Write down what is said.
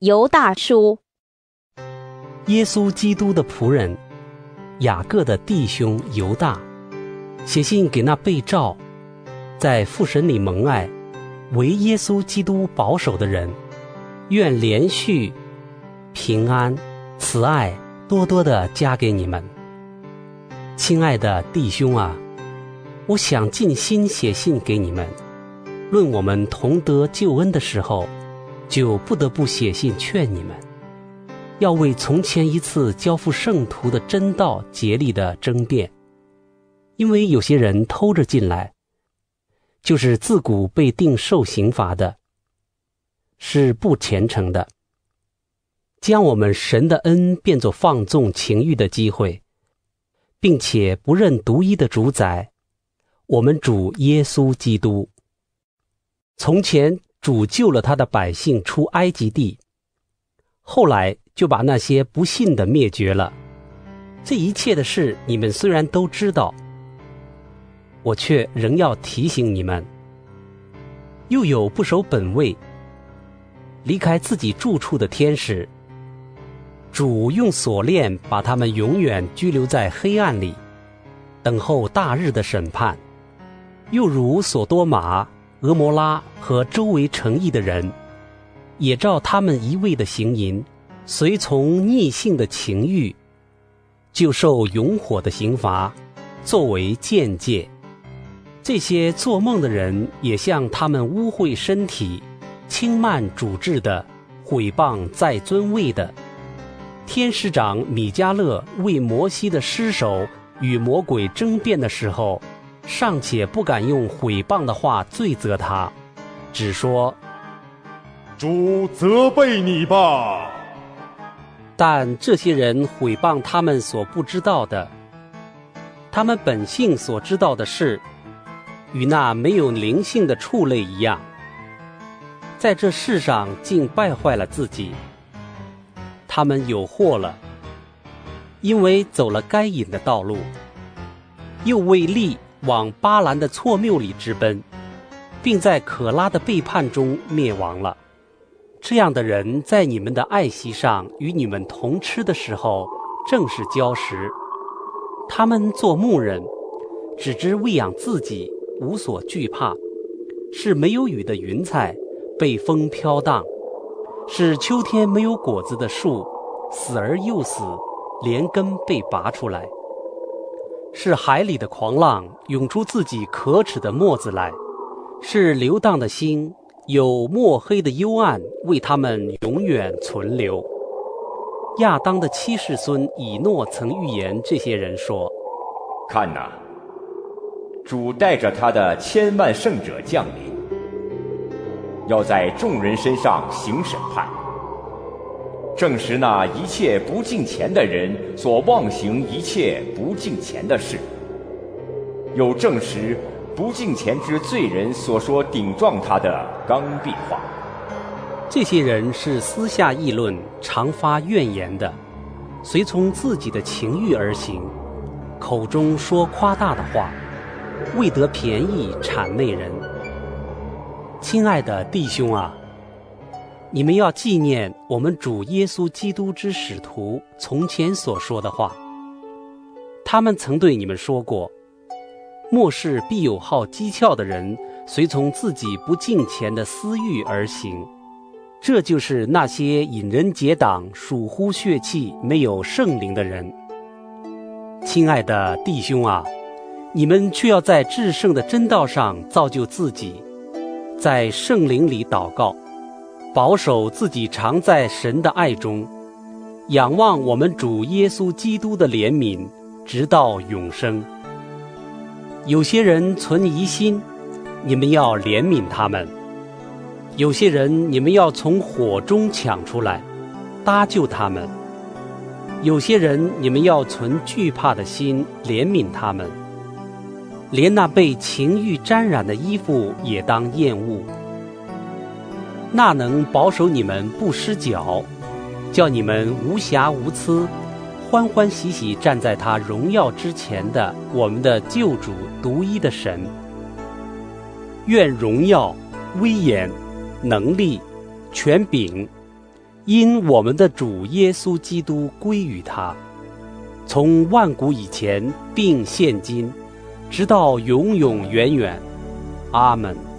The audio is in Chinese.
犹大书。耶稣基督的仆人雅各的弟兄犹大，写信给那被召在父神里蒙爱为耶稣基督保守的人，愿连续平安慈爱多多地加给你们。亲爱的弟兄啊，我想尽心写信给你们，论我们同得救恩的时候，就不得不写信劝你们，要为从前一次交付圣徒的真道竭力的争辩。因为有些人偷着进来，就是自古被定受刑罚的，是不虔诚的，将我们神的恩变作放纵情欲的机会，并且不认独一的主宰我们主耶稣基督。从前主救了他的百姓出埃及地，后来就把那些不信的灭绝了。这一切的事你们虽然都知道，我却仍要提醒你们。又有不守本位离开自己住处的天使，主用锁链把他们永远拘留在黑暗里，等候大日的审判。又如索多玛、俄摩拉和周围城邑的人，也照他们一味的行淫，随从逆性的情欲，就受永火的刑罚作为鉴戒。这些做梦的人也像他们污秽身体、轻慢主治的、毁谤在尊位的。天使长米迦勒为摩西的尸首与魔鬼争辩的时候，尚且不敢用毁谤的话罪责他，只说：主责备你吧。但这些人毁谤他们所不知道的，他们本性所知道的事，与那没有灵性的畜类一样，在这世上竟败坏了自己。他们有祸了，因为走了该隐的道路，又为利往巴兰的错谬里直奔，并在可拉的背叛中灭亡了。这样的人在你们的爱席上与你们同吃的时候，正是礁石。他们做牧人，只知喂养自己，无所惧怕，是没有雨的云彩，被风飘荡，是秋天没有果子的树，死而又死，连根被拔出来，是海里的狂浪涌出自己可耻的沫子来，是流荡的心，有墨黑的幽暗为他们永远存留。亚当的七世孙以诺曾预言这些人说：看哪，主带着他的千万圣者降临，要在众人身上行审判，证实那一切不敬虔的人所妄行一切不敬虔的事，又证实不敬虔之罪人所说顶撞他的刚愎话。这些人是私下议论，常发怨言的，随从自己的情欲而行，口中说夸大的话，为得便宜谄媚人。亲爱的弟兄啊，你们要纪念我们主耶稣基督之使徒从前所说的话。他们曾对你们说过，末世必有好讥诮的人，随从自己不敬虔的私欲而行。这就是那些引人结党、属乎血气、没有圣灵的人。亲爱的弟兄啊，你们却要在至圣的真道上造就自己，在圣灵里祷告，保守自己常在神的爱中，仰望我们主耶稣基督的怜悯，直到永生。有些人存疑心，你们要怜悯他们；有些人你们要从火中抢出来，搭救他们；有些人你们要存惧怕的心，怜悯他们。连那被情欲沾染的衣服也当厌恶。那能保守你们不失脚，叫你们无瑕无疵，欢欢喜喜站在他荣耀之前的我们的救主独一的神。愿荣耀、威严、能力、权柄，因我们的主耶稣基督归于他，从万古以前并现今，直到永永远远。阿们。